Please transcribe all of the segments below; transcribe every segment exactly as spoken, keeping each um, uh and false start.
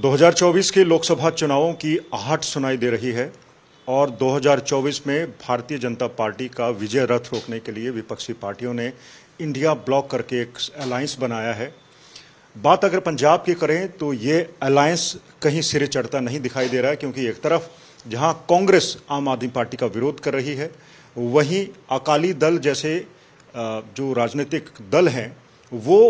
दो हज़ार चौबीस के लोकसभा चुनावों की आहट सुनाई दे रही है और दो हज़ार चौबीस में भारतीय जनता पार्टी का विजय रथ रोकने के लिए विपक्षी पार्टियों ने इंडिया ब्लॉक करके एक अलायंस बनाया है। बात अगर पंजाब की करें तो ये अलायंस कहीं सिरे चढ़ता नहीं दिखाई दे रहा है, क्योंकि एक तरफ जहां कांग्रेस आम आदमी पार्टी का विरोध कर रही है, वहीं अकाली दल जैसे जो राजनीतिक दल हैं वो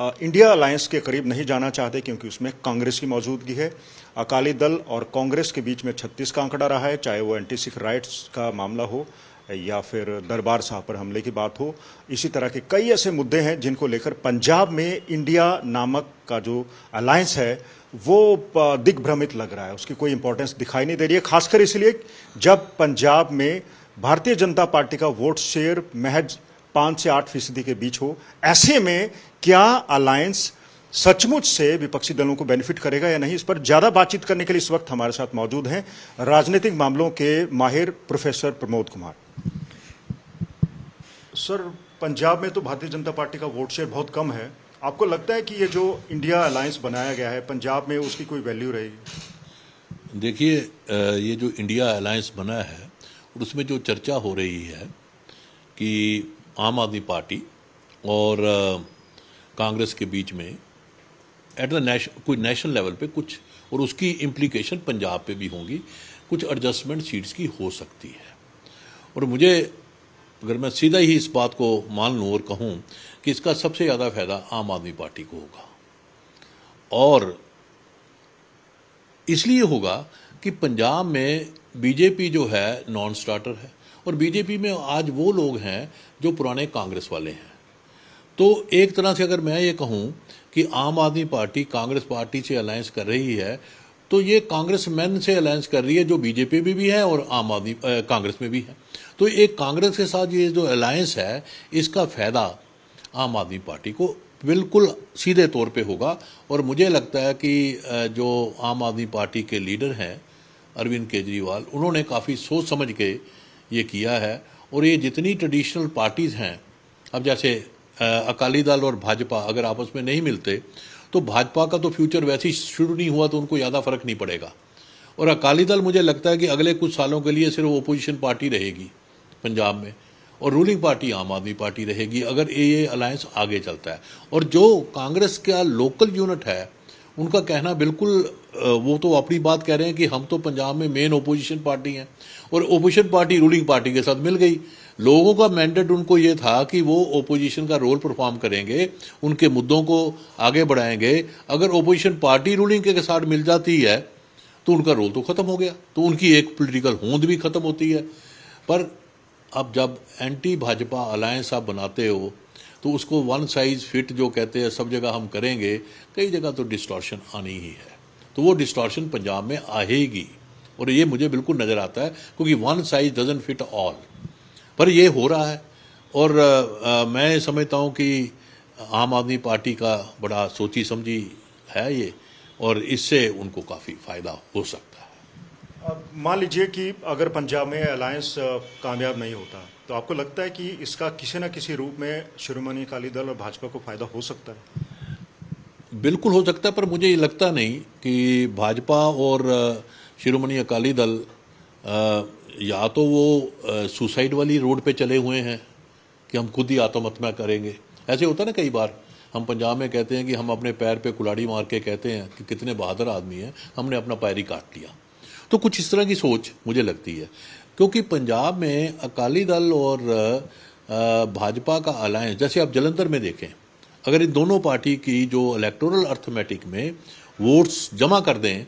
इंडिया अलायंस के करीब नहीं जाना चाहते, क्योंकि उसमें कांग्रेस की मौजूदगी है। अकाली दल और कांग्रेस के बीच में छत्तीस का आंकड़ा रहा है, चाहे वो एंटी सिख राइट्स का मामला हो या फिर दरबार साहब पर हमले की बात हो। इसी तरह के कई ऐसे मुद्दे हैं जिनको लेकर पंजाब में इंडिया नामक का जो अलायंस है वो दिग्भ्रमित लग रहा है, उसकी कोई इंपॉर्टेंस दिखाई नहीं दे रही है। खासकर इसलिए जब पंजाब में भारतीय जनता पार्टी का वोट शेयर महज पाँच से आठ फीसदी के बीच हो, ऐसे में क्या अलायंस सचमुच से विपक्षी दलों को बेनिफिट करेगा या नहीं, इस पर ज़्यादा बातचीत करने के लिए इस वक्त हमारे साथ मौजूद हैं राजनीतिक मामलों के माहिर प्रोफेसर प्रमोद कुमार। सर, पंजाब में तो भारतीय जनता पार्टी का वोट शेयर बहुत कम है, आपको लगता है कि ये जो इंडिया अलायंस बनाया गया है पंजाब में उसकी कोई वैल्यू रहेगी? देखिए, ये जो इंडिया अलायंस बना है और उसमें जो चर्चा हो रही है कि आम आदमी पार्टी और कांग्रेस के बीच में एट द नेशन कोई नेशनल लेवल पे कुछ, और उसकी इम्प्लीकेशन पंजाब पे भी होंगी, कुछ एडजस्टमेंट सीट्स की हो सकती है। और मुझे अगर मैं सीधा ही इस बात को मान लूँ और कहूँ कि इसका सबसे ज़्यादा फायदा आम आदमी पार्टी को होगा, और इसलिए होगा कि पंजाब में बीजेपी जो है नॉन स्टार्टर है, और बीजेपी में आज वो लोग हैं जो पुराने कांग्रेस वाले हैं। तो एक तरह से अगर मैं ये कहूँ कि आम आदमी पार्टी कांग्रेस पार्टी से अलायंस कर रही है, तो ये कांग्रेस मैन से अलायंस कर रही है जो बीजेपी में भी, भी है और आम आदमी कांग्रेस में भी है। तो एक कांग्रेस के साथ ये जो अलायंस है, इसका फायदा आम आदमी पार्टी को बिल्कुल सीधे तौर पे होगा। और मुझे लगता है कि जो आम आदमी पार्टी के लीडर हैं अरविंद केजरीवाल, उन्होंने काफ़ी सोच समझ के ये किया है। और ये जितनी ट्रेडिशनल पार्टीज़ हैं, अब जैसे अकाली दल और भाजपा अगर आपस में नहीं मिलते तो भाजपा का तो फ्यूचर वैसे ही शुरू नहीं हुआ, तो उनको ज़्यादा फर्क नहीं पड़ेगा। और अकाली दल मुझे लगता है कि अगले कुछ सालों के लिए सिर्फ ओपोजिशन पार्टी रहेगी पंजाब में, और रूलिंग पार्टी आम आदमी पार्टी रहेगी अगर ये अलायंस आगे चलता है। और जो कांग्रेस का लोकल यूनिट है, उनका कहना बिल्कुल, वो तो अपनी बात कह रहे हैं कि हम तो पंजाब में मेन ओपोजिशन पार्टी हैं, और ओपोजिशन पार्टी रूलिंग पार्टी के साथ मिल गई। लोगों का मैंडेट उनको ये था कि वो ओपोजिशन का रोल परफॉर्म करेंगे, उनके मुद्दों को आगे बढ़ाएंगे। अगर ओपोजिशन पार्टी रूलिंग के साथ मिल जाती है तो उनका रोल तो ख़त्म हो गया, तो उनकी एक पॉलिटिकल होंद भी ख़त्म होती है। पर अब जब एंटी भाजपा अलायंस आप बनाते हो तो उसको वन साइज़ फिट जो कहते हैं सब जगह हम करेंगे, कई जगह तो डिस्टॉर्शन आनी ही है, तो वो डिस्टॉर्शन पंजाब में आएगी। और ये मुझे बिल्कुल नज़र आता है, क्योंकि one size doesn't fit all, पर ये हो रहा है। और आ, मैं समझता हूँ कि आम आदमी पार्टी का बड़ा सोची समझी है ये, और इससे उनको काफ़ी फ़ायदा हो सकता है। अब मान लीजिए कि अगर पंजाब में अलायंस कामयाब नहीं होता, तो आपको लगता है कि इसका किसी न किसी रूप में शिरोमणि अकाली दल और भाजपा को फ़ायदा हो सकता है? बिल्कुल हो सकता है, पर मुझे ये लगता नहीं कि भाजपा और शिरोमणि अकाली दल आ, या तो वो सुसाइड वाली रोड पे चले हुए हैं कि हम खुद ही आत्महत्या करेंगे। ऐसे होता है ना, कई बार हम पंजाब में कहते हैं कि हम अपने पैर पे कुल्हाड़ी मार के कहते हैं कि कितने बहादुर आदमी हैं, हमने अपना पैर ही काट लिया। तो कुछ इस तरह की सोच मुझे लगती है, क्योंकि पंजाब में अकाली दल और भाजपा का अलायंस, जैसे आप जलंधर में देखें, अगर इन दोनों पार्टी की जो इलेक्टोरल अर्थमेटिक में वोट्स जमा कर दें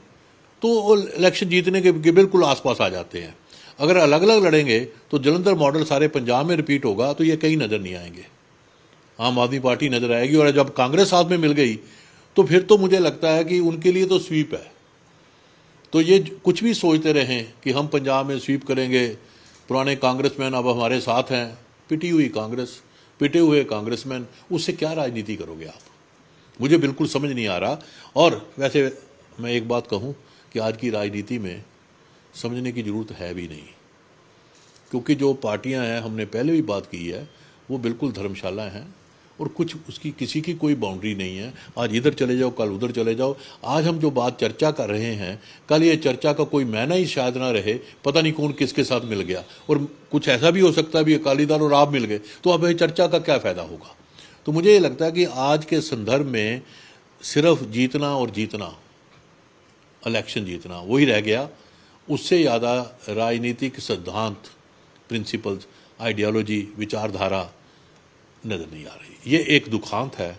तो इलेक्शन जीतने के बिल्कुल आसपास आ जाते हैं। अगर अलग अलग लड़ेंगे तो जलंधर मॉडल सारे पंजाब में रिपीट होगा, तो ये कहीं नज़र नहीं आएंगे, आम आदमी पार्टी नज़र आएगी। और जब कांग्रेस साथ में मिल गई तो फिर तो मुझे लगता है कि उनके लिए तो स्वीप है। तो ये कुछ भी सोचते रहें कि हम पंजाब में स्वीप करेंगे, पुराने कांग्रेसमैन अब हमारे साथ हैं, पिटी हुई कांग्रेस, पिटे हुए कांग्रेसमैन, उससे क्या राजनीति करोगे आप? मुझे बिल्कुल समझ नहीं आ रहा। और वैसे मैं एक बात कहूँ कि आज की राजनीति में समझने की ज़रूरत है भी नहीं, क्योंकि जो पार्टियां हैं, हमने पहले भी बात की है, वो बिल्कुल धर्मशाला हैं और कुछ उसकी किसी की कोई बाउंड्री नहीं है। आज इधर चले जाओ, कल उधर चले जाओ। आज हम जो बात चर्चा कर रहे हैं, कल ये चर्चा का कोई मायना ही शायद ना रहे, पता नहीं कौन किसके साथ मिल गया। और कुछ ऐसा भी हो सकता है भी अकाली दल और आप मिल गए, तो अब ये चर्चा का क्या फ़ायदा होगा। तो मुझे ये लगता है कि आज के संदर्भ में सिर्फ जीतना और जीतना, इलेक्शन जीतना वही रह गया। उससे ज़्यादा राजनीतिक सिद्धांत, प्रिंसिपल्स, आइडियोलॉजी, विचारधारा नज़र नहीं आ रही। ये एक दुखांत है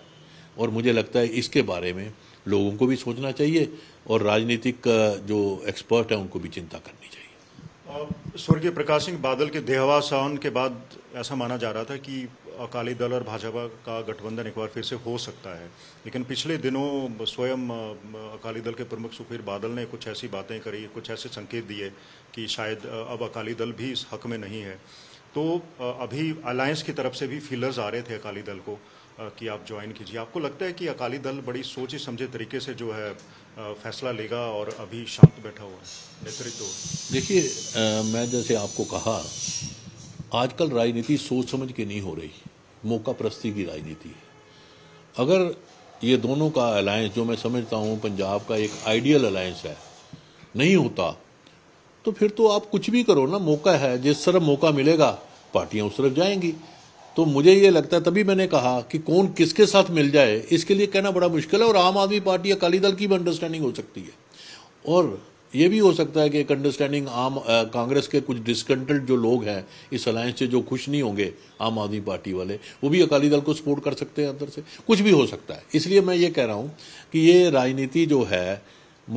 और मुझे लगता है इसके बारे में लोगों को भी सोचना चाहिए और राजनीतिक जो एक्सपर्ट हैं उनको भी चिंता करनी चाहिए। स्वर्गीय प्रकाश सिंह बादल के देहावसान के बाद ऐसा माना जा रहा था कि अकाली दल और भाजपा का गठबंधन एक बार फिर से हो सकता है, लेकिन पिछले दिनों स्वयं अकाली दल के प्रमुख सुखबीर बादल ने कुछ ऐसी बातें करी, कुछ ऐसे संकेत दिए कि शायद अब अकाली दल भी इस हक में नहीं है। तो अभी अलायंस की तरफ से भी फीलर्स आ रहे थे अकाली दल को कि आप ज्वाइन कीजिए। आपको लगता है कि अकाली दल बड़ी सोचे समझे तरीके से जो है फैसला लेगा और अभी शांत बैठा हुआ है नेतृत्व? देखिए, मैं जैसे आपको कहा, आजकल राजनीति सोच समझ के नहीं हो रही, मौका परस्ती की राजनीति है। अगर ये दोनों का अलायंस, जो मैं समझता हूँ पंजाब का एक आइडियल अलायंस है, नहीं होता तो फिर तो आप कुछ भी करो ना। मौका है, जिस तरफ मौका मिलेगा पार्टियाँ उस तरफ जाएंगी। तो मुझे ये लगता है, तभी मैंने कहा कि कौन किसके साथ मिल जाए इसके लिए कहना बड़ा मुश्किल है। और आम आदमी पार्टी अकाली दल की भी अंडरस्टैंडिंग हो सकती है और ये भी हो सकता है कि एक अंडरस्टैंडिंग आम कांग्रेस के कुछ डिस्कंटेंट जो लोग हैं इस अलायंस से, जो खुश नहीं होंगे आम आदमी पार्टी वाले, वो भी अकाली दल को सपोर्ट कर सकते हैं अंदर से। कुछ भी हो सकता है। इसलिए मैं ये कह रहा हूँ कि ये राजनीति जो है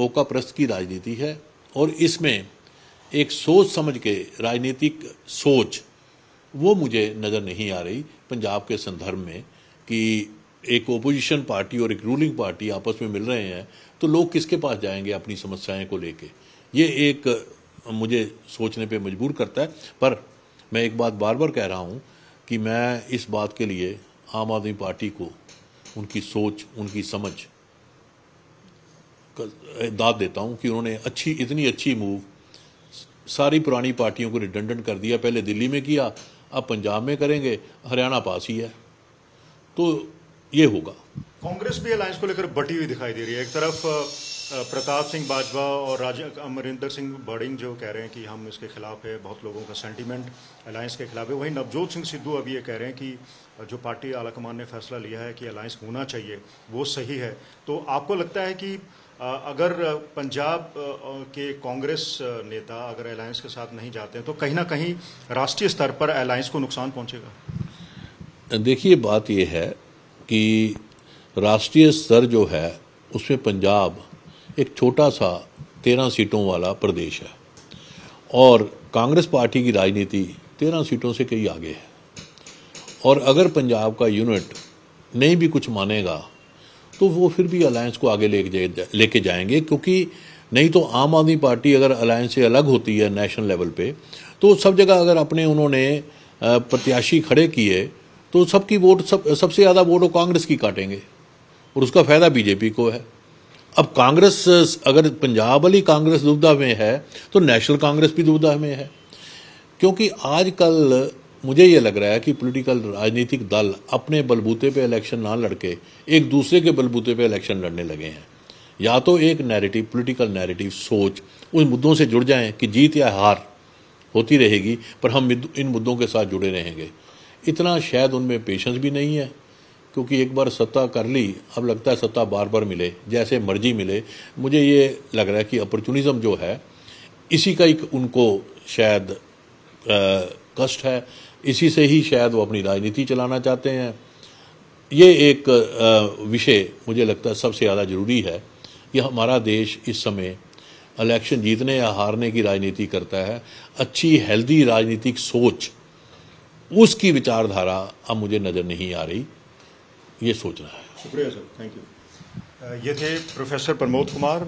मौका परस्त की राजनीति है और इसमें एक सोच समझ के राजनीतिक सोच वो मुझे नज़र नहीं आ रही पंजाब के संदर्भ में कि एक ओपोजिशन पार्टी और एक रूलिंग पार्टी आपस में मिल रहे हैं तो लोग किसके पास जाएंगे अपनी समस्याएं को लेके। ये एक मुझे सोचने पे मजबूर करता है। पर मैं एक बात बार बार कह रहा हूँ कि मैं इस बात के लिए आम आदमी पार्टी को उनकी सोच, उनकी समझ दाद देता हूँ कि उन्होंने अच्छी, इतनी अच्छी मूव, सारी पुरानी पार्टियों को रिडंडेंट कर दिया। पहले दिल्ली में किया, अब पंजाब में करेंगे, हरियाणा पास ही है, तो ये होगा। कांग्रेस भी अलायंस को लेकर बटी हुई दिखाई दे रही है। एक तरफ प्रताप सिंह बाजवा और राजा अमरिंदर सिंह बड़िंग जो कह रहे हैं कि हम इसके खिलाफ है, बहुत लोगों का सेंटीमेंट अलायंस के खिलाफ है। वहीं नवजोत सिंह सिद्धू अब ये कह रहे हैं कि जो पार्टी आला कमान ने फैसला लिया है कि अलायंस होना चाहिए वो सही है। तो आपको लगता है कि अगर पंजाब के कांग्रेस नेता अगर अलायंस के साथ नहीं जाते हैं तो कहीं ना कहीं राष्ट्रीय स्तर पर अलायंस को नुकसान पहुंचेगा? देखिए, बात यह है कि राष्ट्रीय स्तर जो है उसमें पंजाब एक छोटा सा तेरह सीटों वाला प्रदेश है और कांग्रेस पार्टी की राजनीति तेरह सीटों से कहीं आगे है। और अगर पंजाब का यूनिट नहीं भी कुछ मानेगा तो वो फिर भी अलायंस को आगे लेके जाएंगे, क्योंकि नहीं तो आम आदमी पार्टी अगर अलायंस से अलग होती है नेशनल लेवल पे तो सब जगह अगर अपने उन्होंने प्रत्याशी खड़े किए तो सबकी वोट, सब सबसे ज़्यादा वोट वो कांग्रेस की काटेंगे और उसका फ़ायदा बीजेपी को है। अब कांग्रेस, अगर पंजाब वाली कांग्रेस दुविधा में है तो नेशनल कांग्रेस भी दुविधा में है, क्योंकि आजकल मुझे ये लग रहा है कि पॉलिटिकल राजनीतिक दल अपने बलबूते पे इलेक्शन ना लड़के एक दूसरे के बलबूते पे इलेक्शन लड़ने लगे हैं। या तो एक नैरेटिव, पॉलिटिकल नैरेटिव सोच, उन मुद्दों से जुड़ जाएं कि जीत या हार होती रहेगी पर हम इन मुद्दों के साथ जुड़े रहेंगे। इतना शायद उनमें पेशेंस भी नहीं है, क्योंकि एक बार सत्ता कर ली, अब लगता है सत्ता बार बार मिले, जैसे मर्जी मिले। मुझे ये लग रहा है कि अपॉर्चुनिज़म जो है इसी का एक उनको शायद कष्ट है, इसी से ही शायद वो अपनी राजनीति चलाना चाहते हैं। ये एक विषय मुझे लगता है सबसे ज़्यादा ज़रूरी है कि हमारा देश इस समय इलेक्शन जीतने या हारने की राजनीति करता है। अच्छी हेल्दी राजनीतिक सोच, उसकी विचारधारा अब मुझे नज़र नहीं आ रही, ये सोचना है। शुक्रिया सर, थैंक यू। ये थे प्रोफेसर प्रमोद कुमार,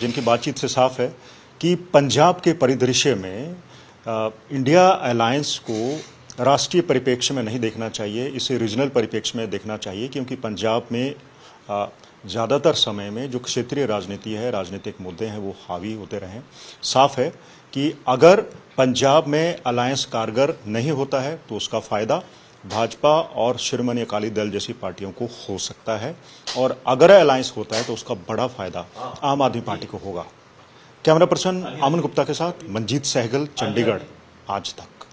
जिनकी बातचीत से साफ है कि पंजाब के परिदृश्य में इंडिया अलायंस को राष्ट्रीय परिप्रेक्ष्य में नहीं देखना चाहिए, इसे रीजनल परिप्रेक्ष्य में देखना चाहिए, क्योंकि पंजाब में ज़्यादातर समय में जो क्षेत्रीय राजनीति है, राजनीतिक मुद्दे हैं, वो हावी होते रहें। साफ है कि अगर पंजाब में अलायंस कारगर नहीं होता है तो उसका फ़ायदा भाजपा और शिरोमणि अकाली दल जैसी पार्टियों को हो सकता है, और अगर अलायंस होता है तो उसका बड़ा फायदा आम आदमी पार्टी को होगा। कैमरा पर्सन अमन गुप्ता के साथ मंजीत सहगल, चंडीगढ़, आज तक।